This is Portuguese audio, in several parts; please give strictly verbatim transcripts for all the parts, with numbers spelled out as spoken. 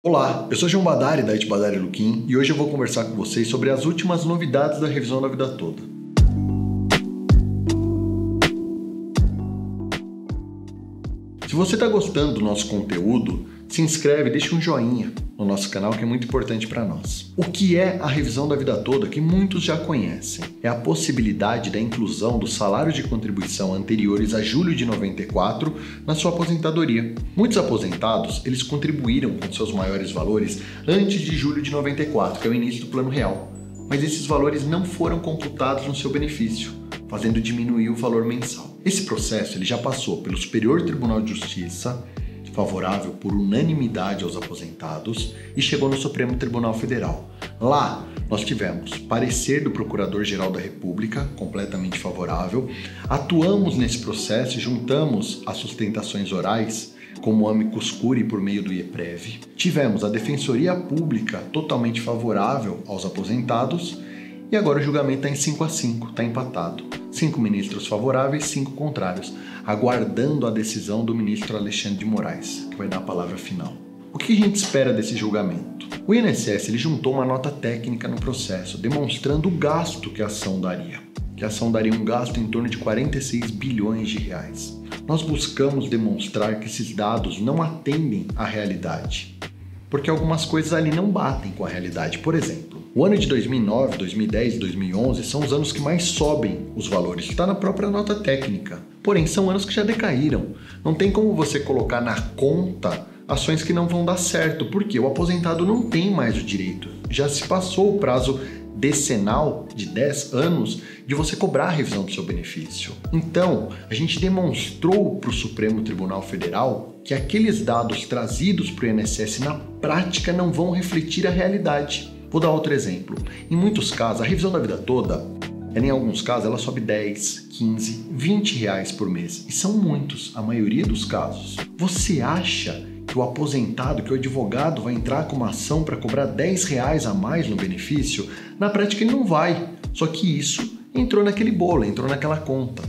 Olá, eu sou João Badari da Aith Badari e Luchin e hoje eu vou conversar com vocês sobre as últimas novidades da revisão da vida toda. Se você está gostando do nosso conteúdo, se inscreve e deixa um joinha no nosso canal, que é muito importante para nós. O que é a revisão da vida toda, que muitos já conhecem? É a possibilidade da inclusão do salário de contribuição anteriores a julho de noventa e quatro na sua aposentadoria. Muitos aposentados, eles contribuíram com seus maiores valores antes de julho de noventa e quatro, que é o início do Plano Real. Mas esses valores não foram computados no seu benefício, fazendo diminuir o valor mensal. Esse processo ele já passou pelo Superior Tribunal de Justiça, favorável por unanimidade aos aposentados, e chegou no Supremo Tribunal Federal. Lá, nós tivemos parecer do Procurador-Geral da República, completamente favorável, atuamos nesse processo e juntamos as sustentações orais, como Amicus Curiae por meio do I E P R E V. Tivemos a Defensoria Pública totalmente favorável aos aposentados, e agora o julgamento está em cinco a cinco, está empatado. Cinco ministros favoráveis, cinco contrários, aguardando a decisão do ministro Alexandre de Moraes, que vai dar a palavra final. O que a gente espera desse julgamento? O I N S S ele juntou uma nota técnica no processo, demonstrando o gasto que a ação daria. Que a ação daria um gasto em torno de quarenta e seis bilhões de reais. Nós buscamos demonstrar que esses dados não atendem à realidade, porque algumas coisas ali não batem com a realidade. Por exemplo, o ano de dois mil e nove, dois mil e dez, dois mil e onze são os anos que mais sobem os valores, está na própria nota técnica. Porém, são anos que já decaíram. Não tem como você colocar na conta ações que não vão dar certo, porque o aposentado não tem mais o direito. Já se passou o prazo decenal de dez anos de você cobrar a revisão do seu benefício. Então, a gente demonstrou para o Supremo Tribunal Federal que aqueles dados trazidos para o I N S S na prática não vão refletir a realidade. Vou dar outro exemplo. Em muitos casos, a revisão da vida toda, em alguns casos, ela sobe dez, quinze, vinte reais por mês. E são muitos, a maioria dos casos. Você acha que o aposentado, que o advogado vai entrar com uma ação para cobrar dez reais a mais no benefício? Na prática, ele não vai. Só que isso entrou naquele bolo, entrou naquela conta.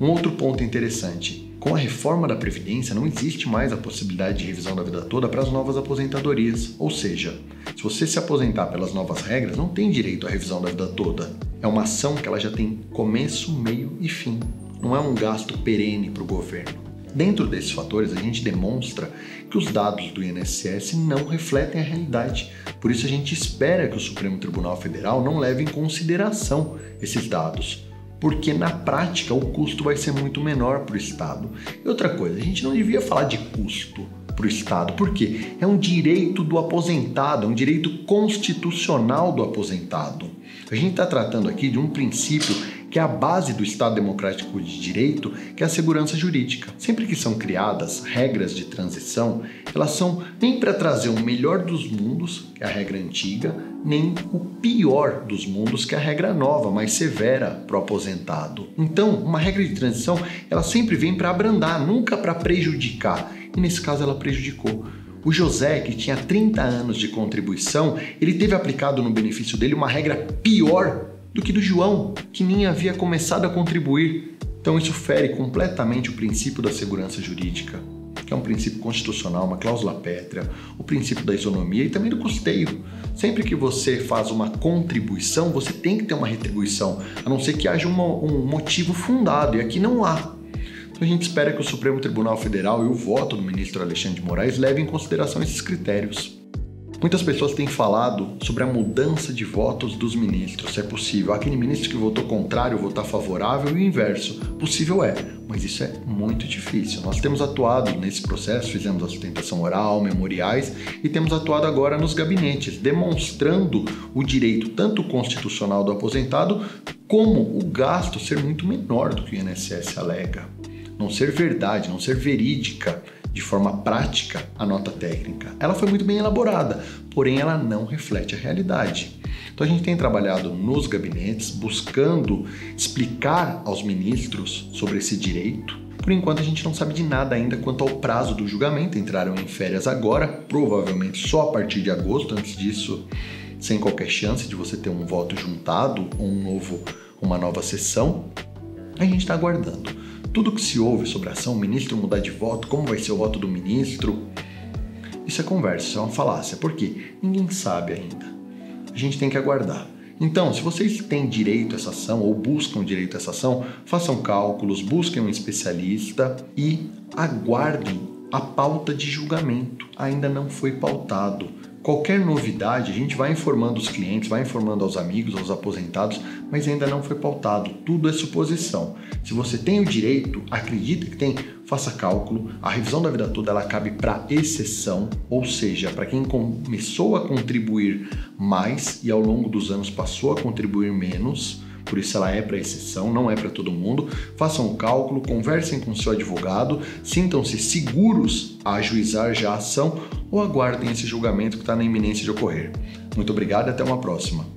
Um outro ponto interessante. Com a reforma da Previdência, não existe mais a possibilidade de revisão da vida toda para as novas aposentadorias. Ou seja, se você se aposentar pelas novas regras, não tem direito à revisão da vida toda. É uma ação que ela já tem começo, meio e fim. Não é um gasto perene para o governo. Dentro desses fatores, a gente demonstra que os dados do I N S S não refletem a realidade. Por isso, a gente espera que o Supremo Tribunal Federal não leve em consideração esses dados, porque na prática o custo vai ser muito menor para o Estado. E outra coisa, a gente não devia falar de custo para o Estado, porque é um direito do aposentado, é um direito constitucional do aposentado. A gente está tratando aqui de um princípio que é a base do Estado Democrático de Direito, que é a segurança jurídica. Sempre que são criadas regras de transição, elas são nem para trazer o melhor dos mundos, que é a regra antiga, nem o pior dos mundos, que é a regra nova, mais severa para o aposentado. Então, uma regra de transição, ela sempre vem para abrandar, nunca para prejudicar. E nesse caso ela prejudicou. O José, que tinha trinta anos de contribuição, ele teve aplicado no benefício dele uma regra pior do que do João, que nem havia começado a contribuir. Então isso fere completamente o princípio da segurança jurídica, que é um princípio constitucional, uma cláusula pétrea, o princípio da isonomia e também do custeio. Sempre que você faz uma contribuição, você tem que ter uma retribuição, a não ser que haja uma, um motivo fundado, e aqui não há. A gente espera que o Supremo Tribunal Federal e o voto do ministro Alexandre de Moraes levem em consideração esses critérios. Muitas pessoas têm falado sobre a mudança de votos dos ministros, se é possível. Aquele ministro que votou contrário votar favorável e o inverso. Possível é, mas isso é muito difícil. Nós temos atuado nesse processo, fizemos a sustentação oral, memoriais, e temos atuado agora nos gabinetes, demonstrando o direito tanto constitucional do aposentado como o gasto ser muito menor do que o I N S S alega. Não ser verdade, não ser verídica de forma prática a nota técnica. Ela foi muito bem elaborada, porém ela não reflete a realidade. Então a gente tem trabalhado nos gabinetes, buscando explicar aos ministros sobre esse direito. Por enquanto a gente não sabe de nada ainda quanto ao prazo do julgamento, entraram em férias agora, provavelmente só a partir de agosto, antes disso, sem qualquer chance de você ter um voto juntado ou um novo, uma nova sessão. A gente está aguardando. Tudo que se ouve sobre a ação, o ministro mudar de voto, como vai ser o voto do ministro, isso isso é conversa, isso é uma falácia. Por quê? Ninguém sabe ainda. A gente tem que aguardar. Então, se vocês têm direito a essa ação ou buscam direito a essa ação, façam cálculos, busquem um especialista e aguardem a pauta de julgamento. Ainda não foi pautado. Qualquer novidade, a gente vai informando os clientes, vai informando aos amigos, aos aposentados, mas ainda não foi pautado. Tudo é suposição. Se você tem o direito, acredita que tem, faça cálculo. A revisão da vida toda, ela cabe para exceção, ou seja, para quem começou a contribuir mais e ao longo dos anos passou a contribuir menos. Por isso ela é para exceção, não é para todo mundo. Façam o cálculo, conversem com seu advogado, sintam-se seguros a ajuizar já a ação ou aguardem esse julgamento que está na iminência de ocorrer. Muito obrigado e até uma próxima.